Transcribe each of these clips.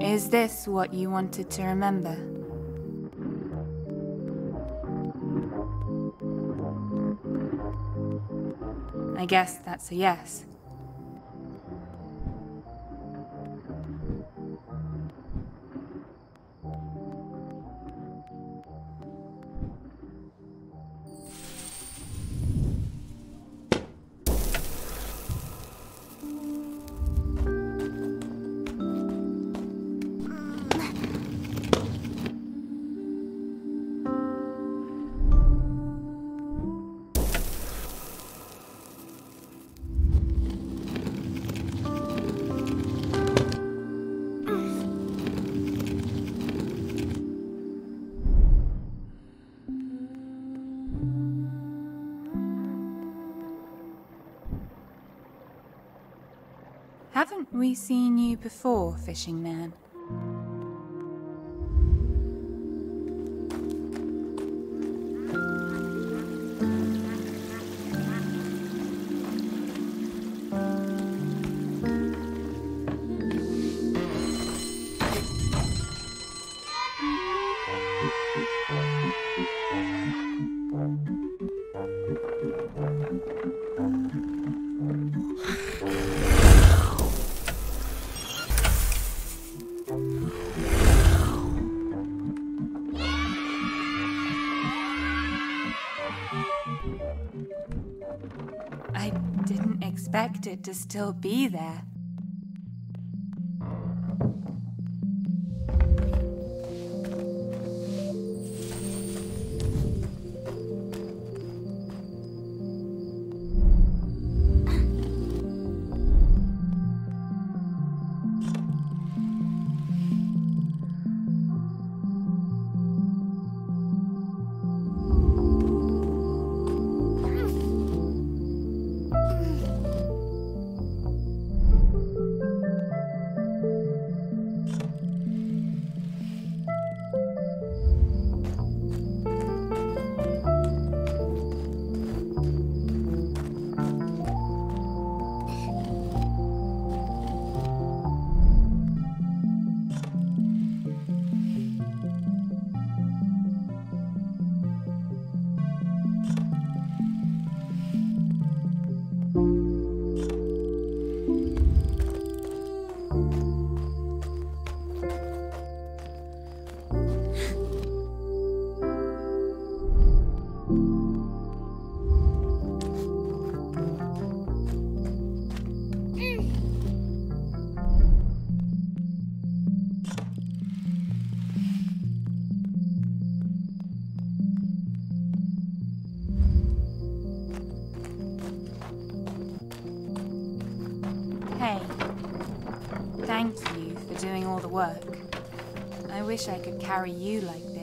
Is this what you wanted to remember? I guess that's a yes. Haven't we seen you before, Fishing Man? I didn't expect it to still be there. Hey, thank you for doing all the work. I wish I could carry you like this.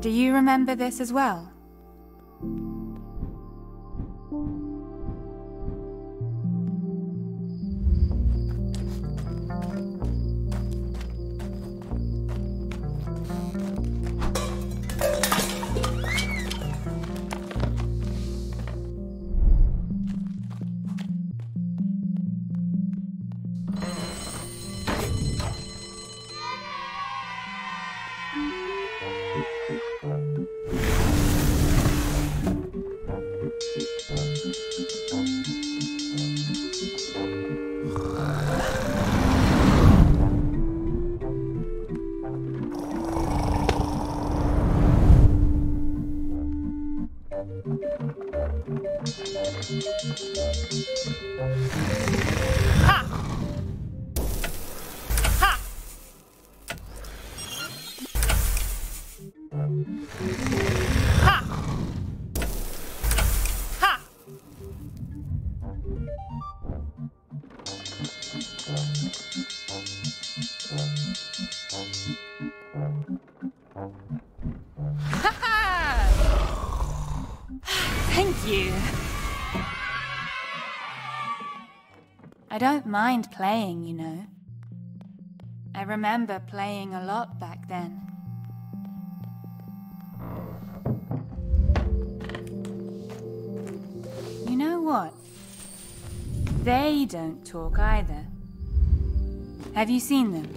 Do you remember this as well? I don't mind playing, you know. I remember playing a lot back then. You know what? They don't talk either. Have you seen them?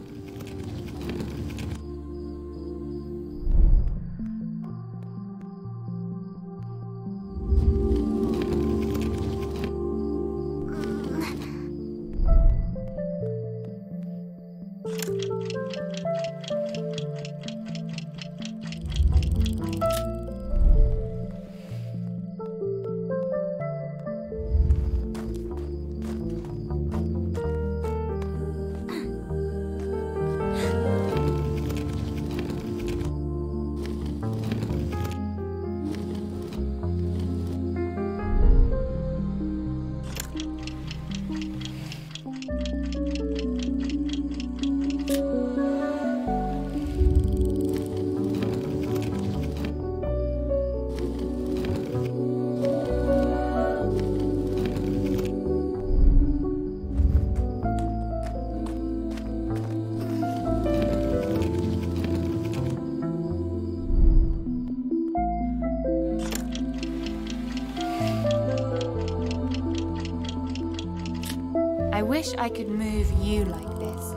I wish I could move you like this.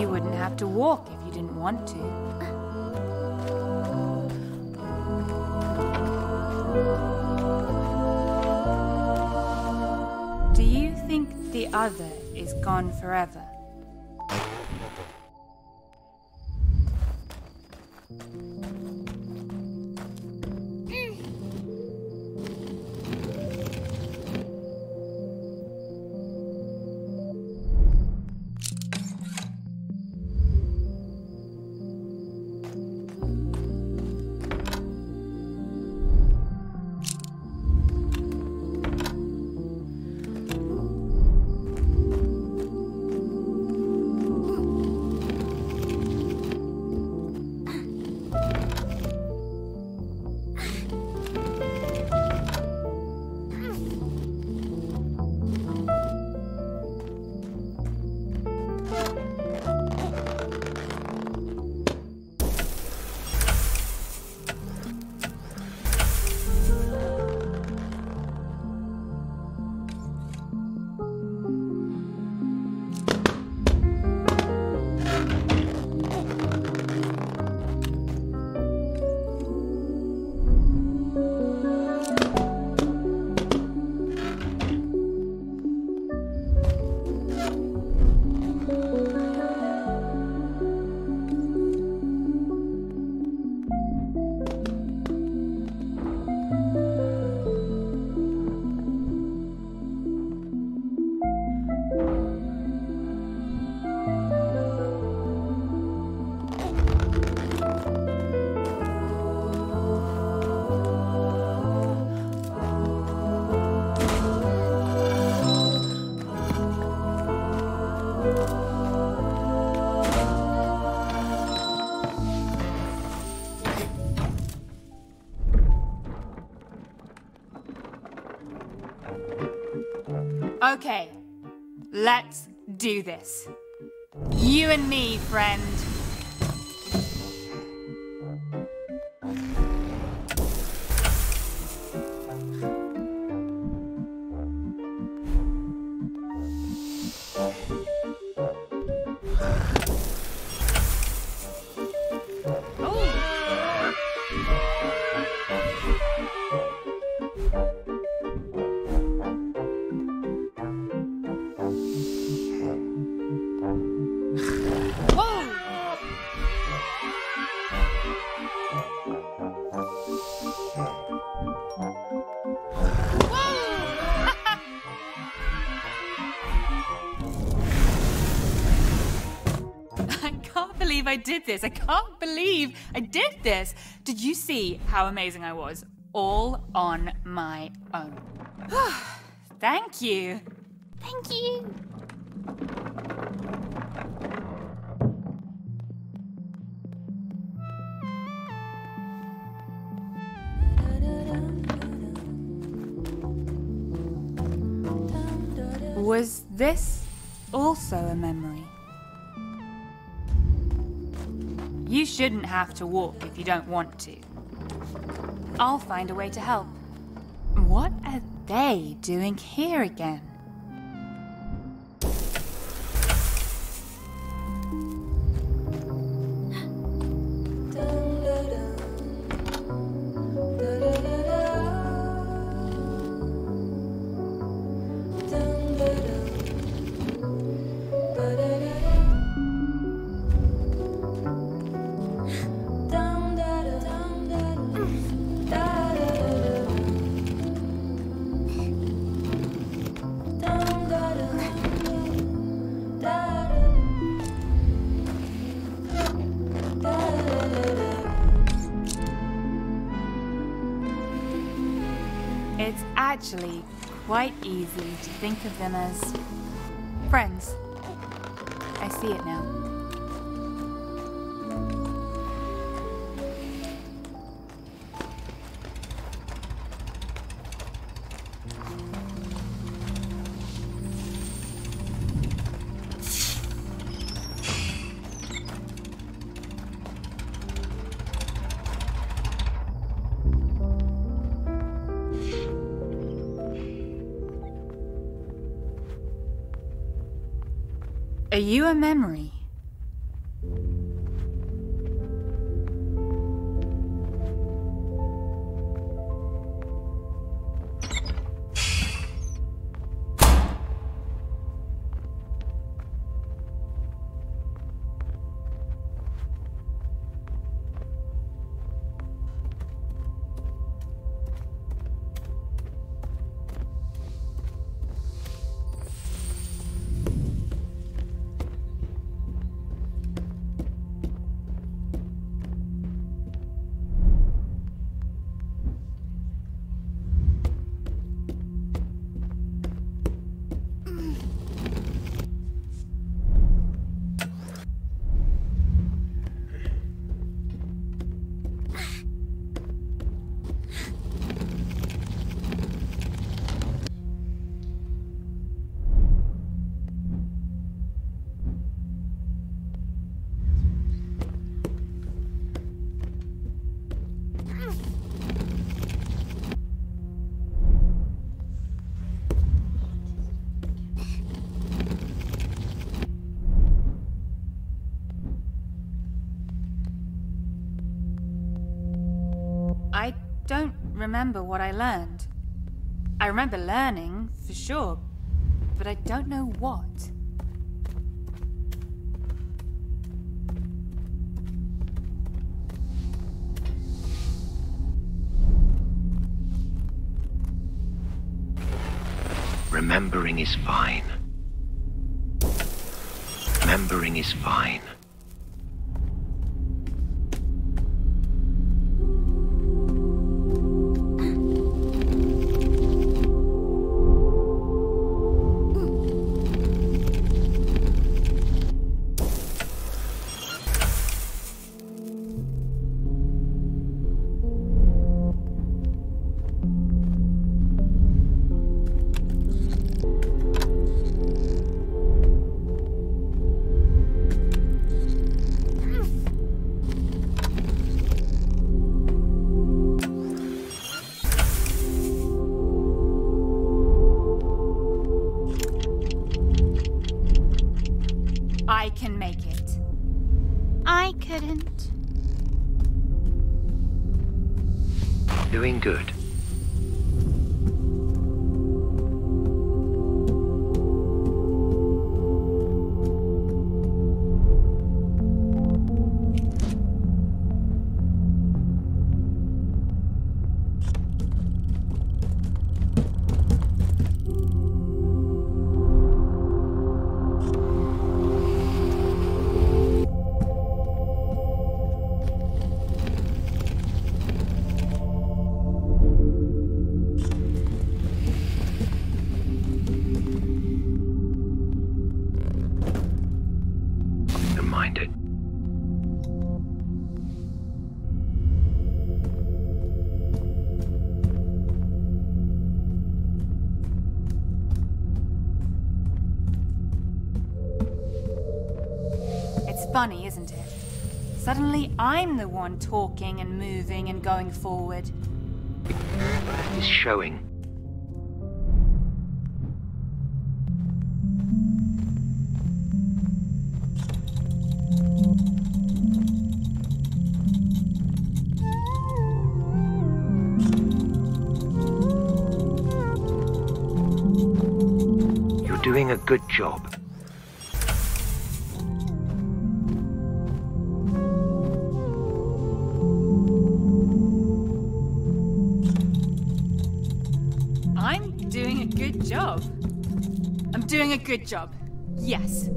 You wouldn't have to walk if you didn't want to. Do you think the other is gone forever? Okay, let's do this. You and me, friend. I did this. I can't believe I did this. Did you see how amazing I was? All on my own. Thank you. Thank you. Was this also a memory? You shouldn't have to walk if you don't want to. I'll find a way to help. What are they doing here again? It's actually quite easy to think of them as friends. I see it now. Are you a memory? I don't remember what I learned. I remember learning, for sure, but I don't know what. Remembering is fine. Remembering is fine. doing good. Funny, isn't it? Suddenly I'm the one talking and moving and going forward. It's showing. You're doing a good job. Doing a good job. Yes.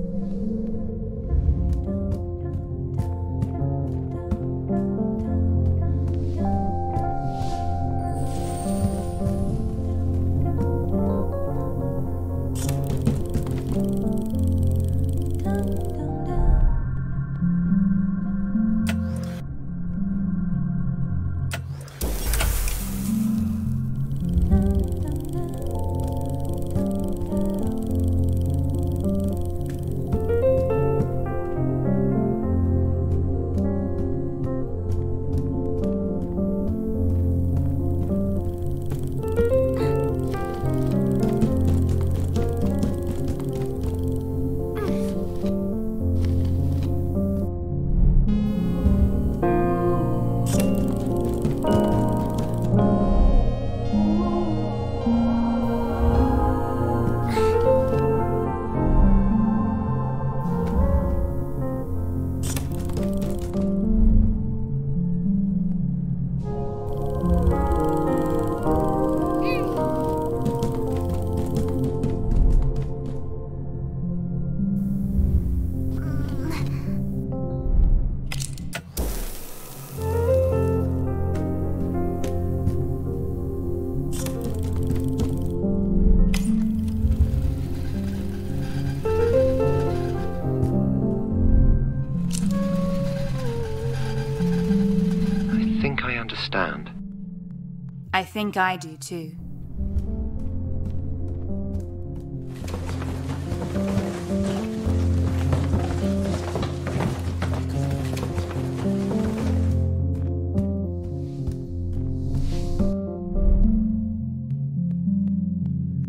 I think I do too.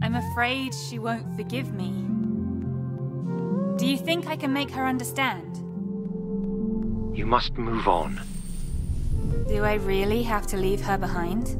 I'm afraid she won't forgive me. Do you think I can make her understand? You must move on. Do I really have to leave her behind?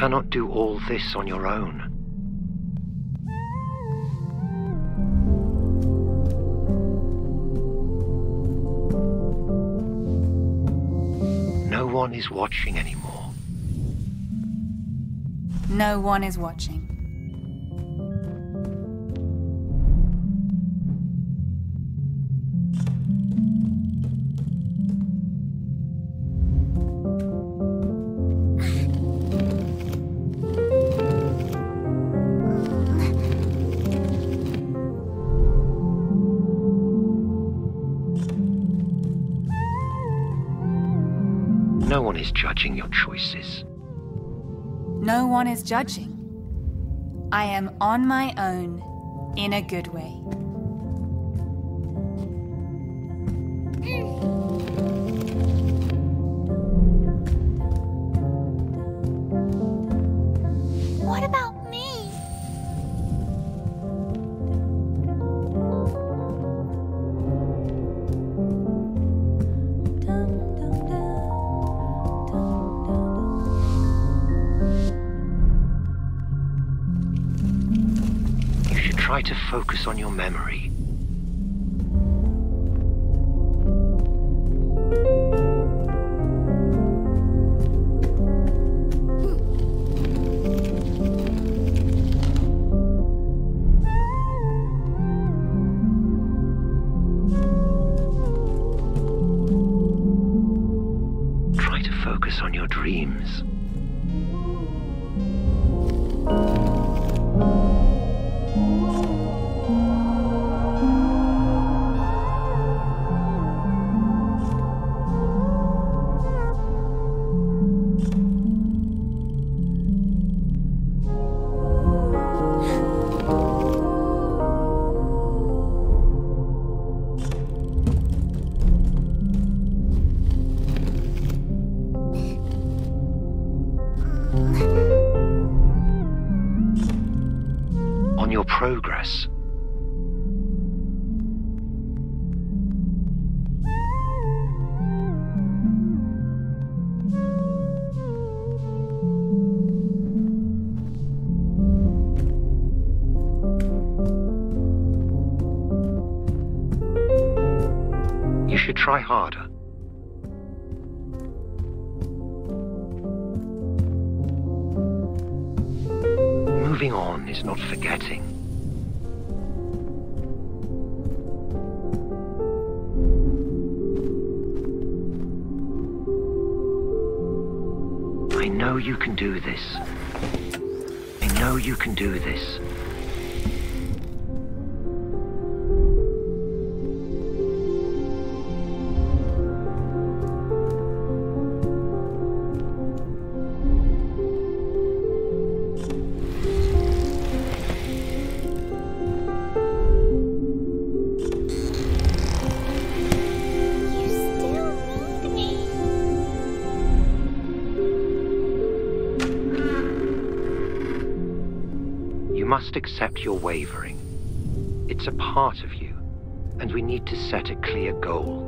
cannot do all this on your own. No one is watching anymore. No one is watching. No one is judging your choices. No one is judging. I am on my own, in a good way. What about me? Try to focus on your memory. Try to focus on your dreams. On your progress. You should try harder. Moving on is not forgetting. I know you can do this. I know you can do this. You must accept your wavering. It's a part of you, and we need to set a clear goal.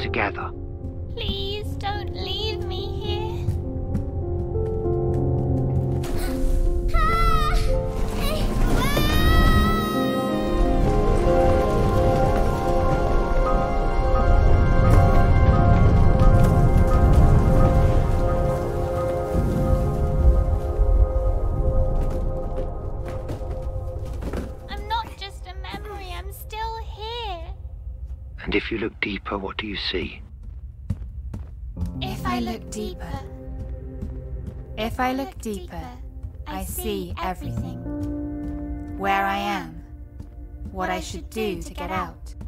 Together. Please don't leave me here. And if you look deeper, what do you see? If I look deeper, I see everything. Where I am, what I should do to get out.